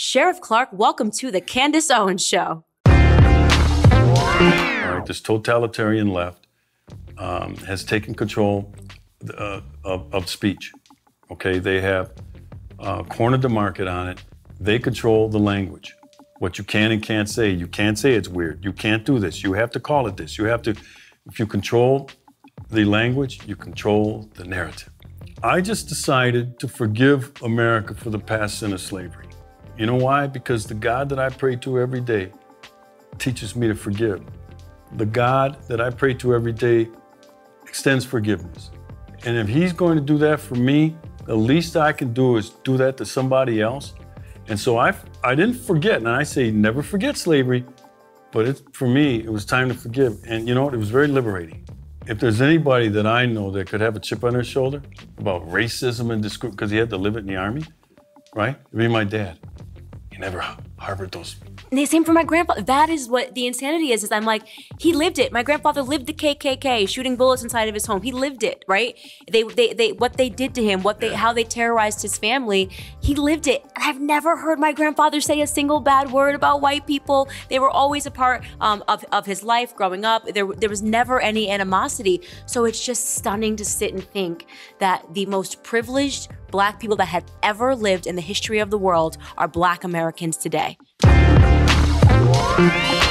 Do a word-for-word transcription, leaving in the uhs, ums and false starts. Sheriff Clark, welcome to the Candace Owens Show. All right, this totalitarian left um, has taken control uh, of, of speech. Okay, they have uh, cornered the market on it. They control the language. What you can and can't say. You can't say it's weird. You can't do this. You have to call it this. You have to, if you control the language, you control the narrative. I just decided to forgive America for the past sin of slavery. You know why? Because the God that I pray to every day teaches me to forgive. The God that I pray to every day extends forgiveness. And if he's going to do that for me, the least I can do is do that to somebody else. And so I, I didn't forget, and I say never forget slavery, but it, for me, it was time to forgive. And you know what? It was very liberating. If there's anybody that I know that could have a chip on their shoulder about racism and discrimination, because he had to live it in the army, right? It'd be my dad. He never harbored those. And the same for my grandfather. That is what the insanity is, is I'm like, he lived it. My grandfather lived the K K K, shooting bullets inside of his home. He lived it, right? They, they, they, what they did to him, what they, yeah. how they terrorized his family, he lived it. And I've never heard my grandfather say a single bad word about white people. They were always a part um, of, of his life growing up. There, there was never any animosity. So it's just stunning to sit and think that the most privileged Black people that have ever lived in the history of the world are Black Americans today. Bye.